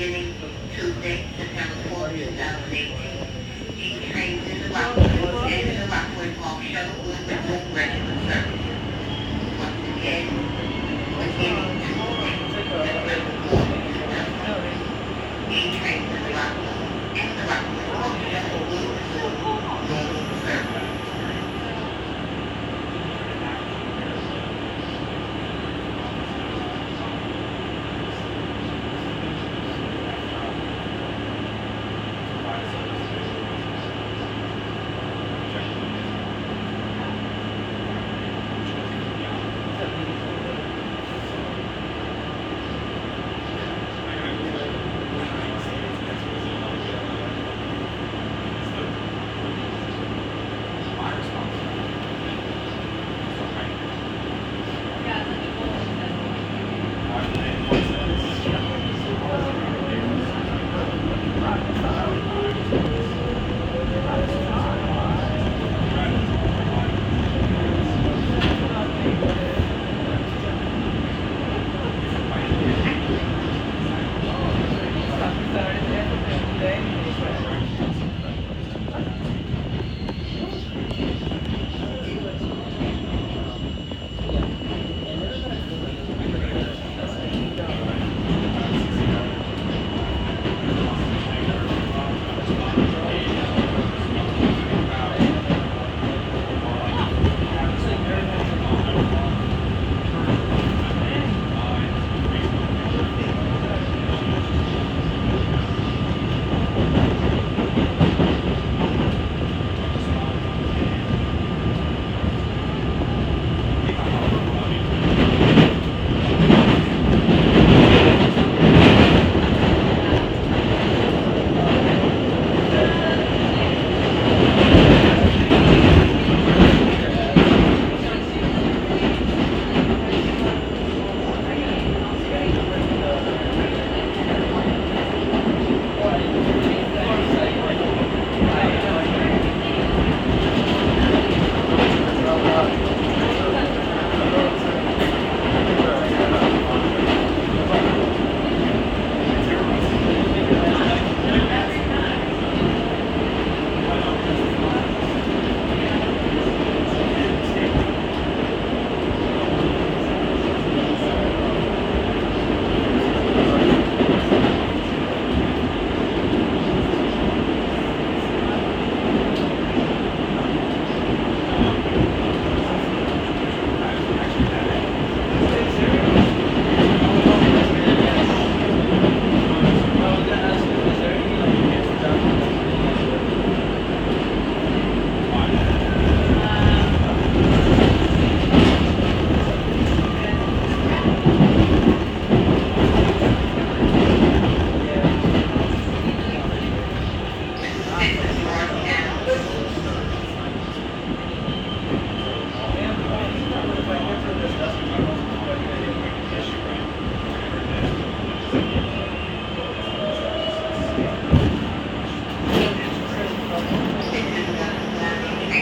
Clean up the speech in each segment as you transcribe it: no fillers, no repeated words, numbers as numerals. beginning from Tuesday, September 4, 2018. Each train to the Rockaway Park shuttle will resume regular service. Once again, beginning Tuesday, September 4, 2018. Each train to the Rockaway Park shuttle will resume normal service.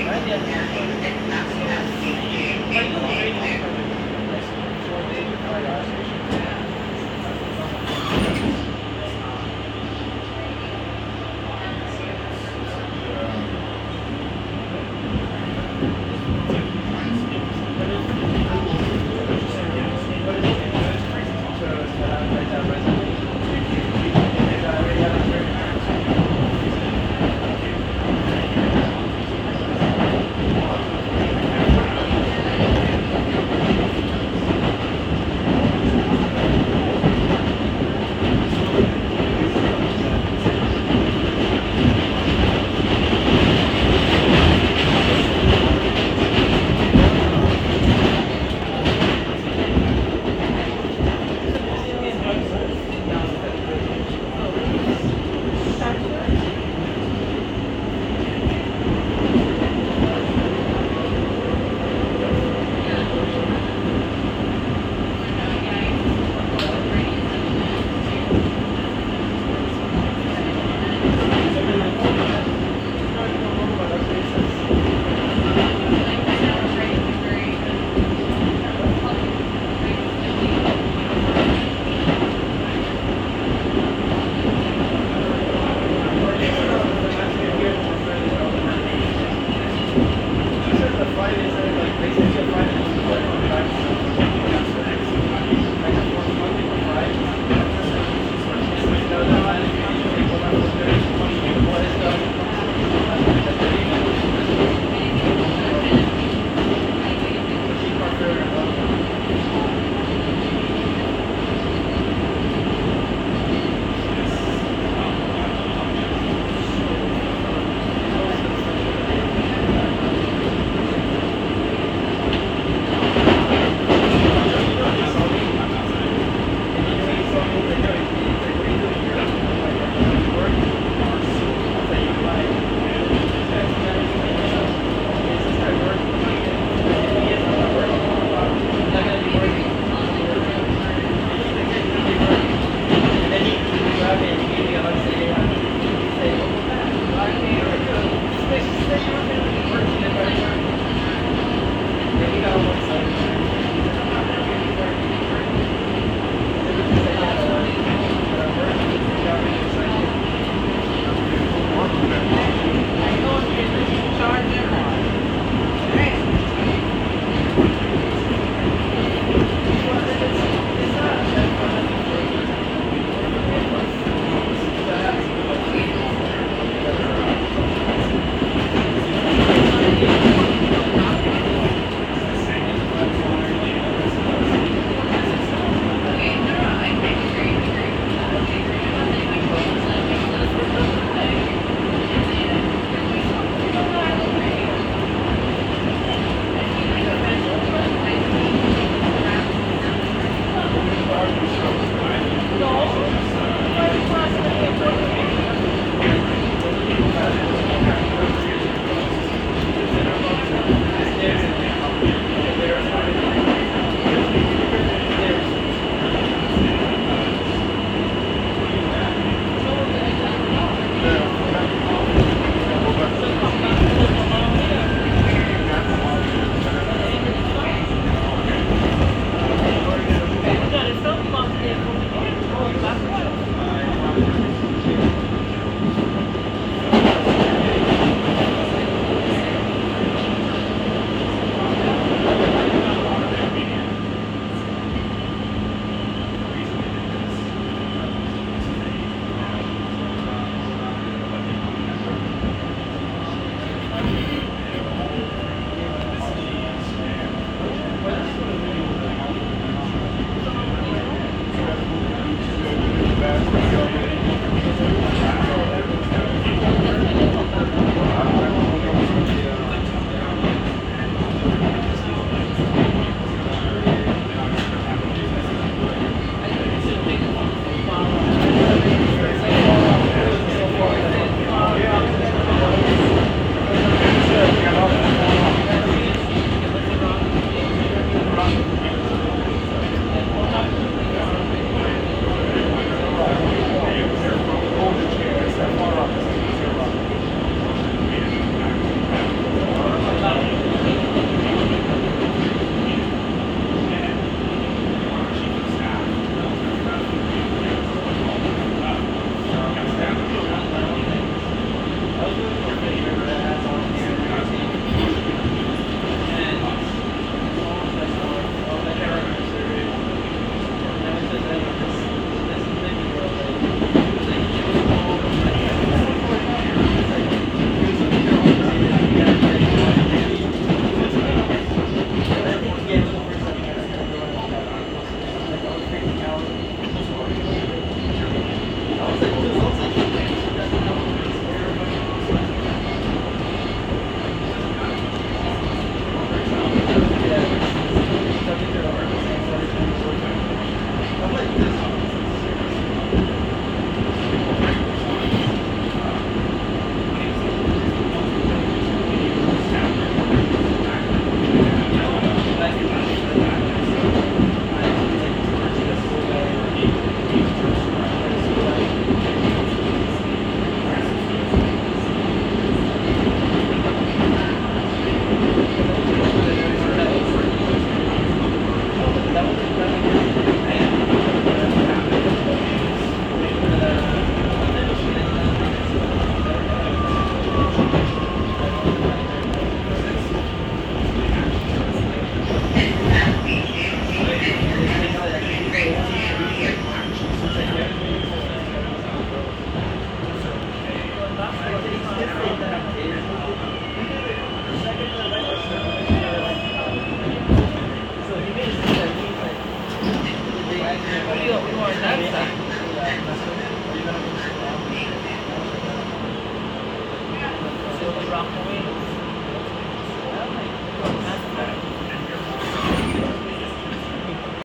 Right now, Rockaway.